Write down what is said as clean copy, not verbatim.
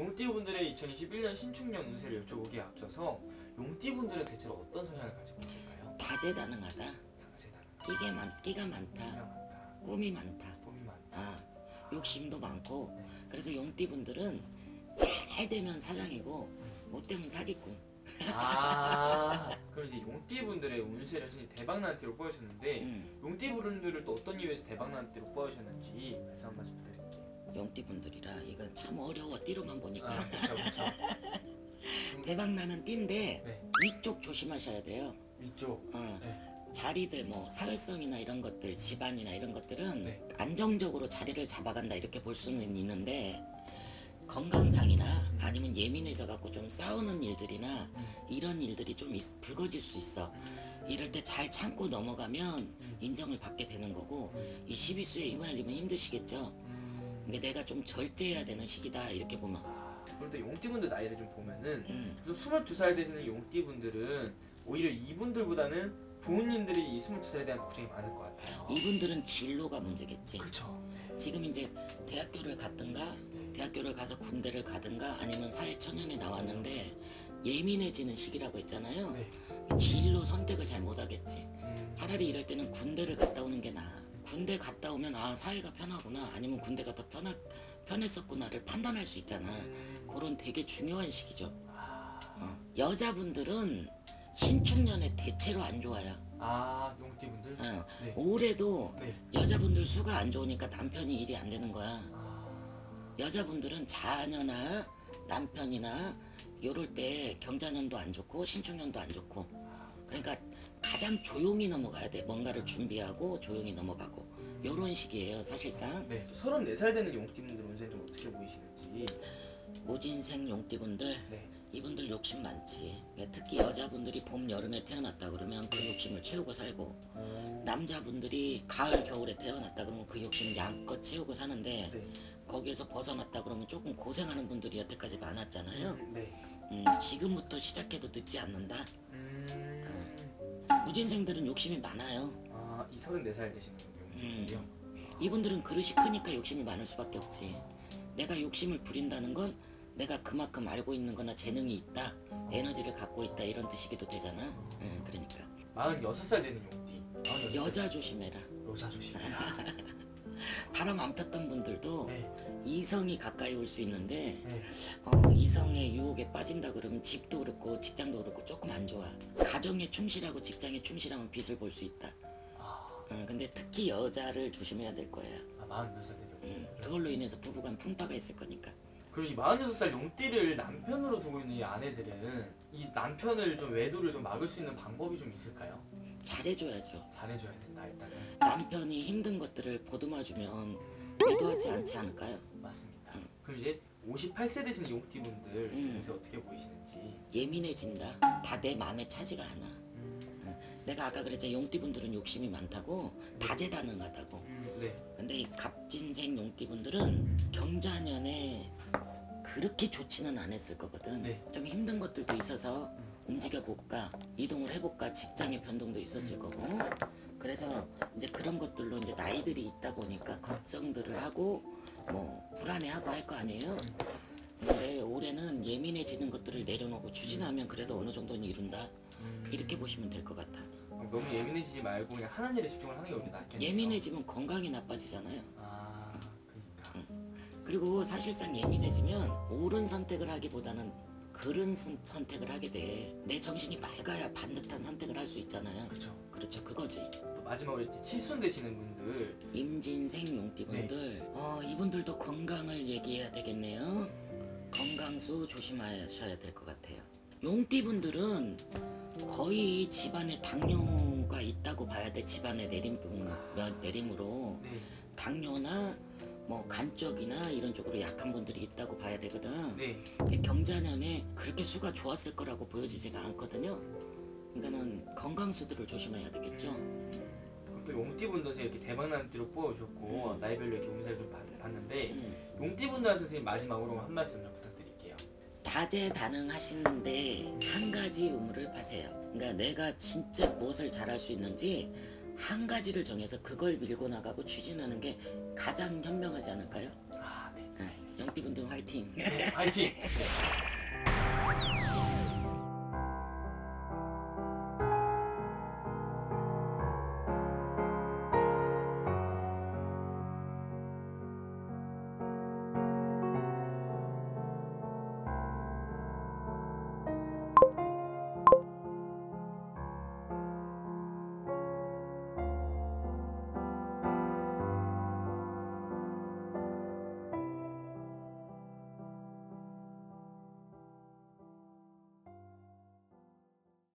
용띠분들의 2021년 신축년 운세를 여쭤보기에 앞서서 용띠분들은 대체로 어떤 성향을 가지고 있을까요? 다재다능하다. 끼가 많다. 꿈이 많다. 욕심도 많고. 네. 그래서 용띠분들은 잘 되면 사장이고 못 되면 사기꾼. 그럼 이제 용띠분들의 운세를 대박난 띠로 뽑으셨는데 용띠분들을 또 어떤 이유에서 대박난 띠로 뽑으셨는지 말씀 한번 좀 드릴게요. 용띠분들이라 이건 참 어려워. 띠로만 보니까. 그렇죠. 대박나는 띠인데 네. 위쪽 조심하셔야 돼요. 위쪽. 네. 자리들 뭐 사회성이나 이런 것들, 집안이나 이런 것들은 네. 안정적으로 자리를 잡아간다 이렇게 볼 수는 있는데 건강상이나 아니면 예민해져갖고 좀 싸우는 일들이나 이런 일들이 좀 불거질 수 있어. 이럴 때 잘 참고 넘어가면 인정을 받게 되는 거고 이 12수에 휘말리면 힘드시겠죠. 근데 내가 좀 절제해야 되는 시기다 이렇게 보면. 그럼 또 용띠분들 나이를 좀 보면은 22살 되시는 용띠분들은 오히려 이분들보다는 부모님들이 이 22살에 대한 걱정이 많을 것 같아요. 이분들은 진로가 문제겠지. 그렇죠. 지금 이제 대학교를 갔든가 대학교를 가서 군대를 가든가 아니면 사회초년에 나왔는데 예민해지는 시기라고 했잖아요. 네. 진로 선택을 잘 못하겠지. 차라리 이럴 때는 군대를 갔다 오는 게 나아. 군대 갔다 오면 아 사회가 편하구나 아니면 군대가 더 편했었구나를 판단할 수 있잖아. 그런 되게 중요한 시기죠. 여자분들은 신축년에 대체로 안 좋아요. 용띠분들? 네. 올해도 네. 여자분들 수가 안 좋으니까 남편이 일이 안 되는 거야. 여자분들은 자녀나 남편이나 요럴 때 경자년도 안 좋고 신축년도 안 좋고 그러니까 가장 조용히 넘어가야 돼. 뭔가를 준비하고 조용히 넘어가고 요런 시기예요 사실상. 네. 34살 되는 용띠분들 운세는 좀 어떻게 보이시는지. 모진생 용띠분들 네. 이분들 욕심 많지. 특히 여자분들이 봄, 여름에 태어났다 그러면 그 욕심을 채우고 살고 남자분들이 가을, 겨울에 태어났다 그러면 그 욕심 양껏 채우고 사는데 네. 거기에서 벗어났다 그러면 조금 고생하는 분들이 여태까지 많았잖아요. 네. 지금부터 시작해도 늦지 않는다. 무진생들은 욕심이 많아요. 이 34살 되시는 분들이요? 이분들은 그릇이 크니까 욕심이 많을 수밖에 없지. 내가 욕심을 부린다는 건 내가 그만큼 알고 있는 거나 재능이 있다, 에너지를 갖고 있다 이런 뜻이기도 되잖아. 그러니까 46살 되는 용띠. 여자 조심해라. 바람 안 폈던 분들도 네. 이성이 가까이 올 수 있는데 네. 이성의 유혹에 빠진다 그러면 집도 그렇고 직장도 그렇고 조금 안 좋아. 가정에 충실하고 직장에 충실하면 빚을 볼 수 있다. 근데 특히 여자를 조심해야 될 거야. 46살 되는 용띠. 그걸로 인해서 부부간 풍파가 있을 거니까. 그럼 이 46살 용띠를 남편으로 두고 있는 이 아내들은 이 남편을 좀 외도를 좀 막을 수 있는 방법이 좀 있을까요? 잘해줘야죠. 잘해줘야 된다 일단은. 남편이 힘든 것들을 보듬어주면 외도하지 않지 않을까요? 맞습니다. 그럼 이제 58세 되시는 용띠분들 요새 어떻게 보이시는지. 예민해진다. 다 내 마음에 차지가 않아. 내가 아까 그랬잖아. 용띠분들은 욕심이 많다고 다재다능하다고. 네. 근데 갑진생 용띠분들은 경자년에 그렇게 좋지는 않았을 거거든. 네. 좀 힘든 것들도 있어서 움직여볼까, 이동을 해볼까, 직장의 변동도 있었을 거고. 그래서 이제 그런 것들로 이제 나이들이 있다 보니까 걱정들을 하고 뭐 불안해하고 할 거 아니에요. 근데 올해는 예민해지는 것들을 내려놓고 추진하면 그래도 어느 정도는 이룬다. 이렇게 보시면 될 것 같아. 너무 예민해지지 말고 그냥 하는 일에 집중을 하는 게 오히려 낫겠네요. 예민해지면 건강이 나빠지잖아요. 그러니까. 그리고 사실상 예민해지면 옳은 선택을 하기보다는 그른 선택을 하게 돼. 내 정신이 맑아야 반듯한 선택을 할 수 있잖아요. 그렇죠. 그거지. 또 마지막으로 칠순 되시는 분들. 임진생 용띠분들. 네. 이분들도 건강을 얘기해야 되겠네요. 건강수 조심하셔야 될 것 같아요. 용띠분들은 거의 집안에 당뇨가 있다고 봐야 돼. 집안에 내림으로 네. 당뇨나 뭐 간쪽이나 이런 쪽으로 약한 분들이 있다고 봐야 되거든. 네. 경자년에 그렇게 수가 좋았을 거라고 보여지지가 않거든요. 그러니까는 건강수들을 조심해야 되겠죠. 또 용띠분들한테 이렇게 대박난 띠로 뽑아주셨고 나이별로 이렇게 운세를 좀 봤는데 용띠분들한테 선생님 마지막으로 한 말씀 좀 부탁드립니다. 다재다능하시는데 한 가지 의무를 파세요. 그러니까 내가 진짜 무엇을 잘할 수 있는지 한 가지를 정해서 그걸 밀고 나가고 추진하는 게 가장 현명하지 않을까요? 네. 알겠습니다. 양띠 운동 화이팅! 화이팅!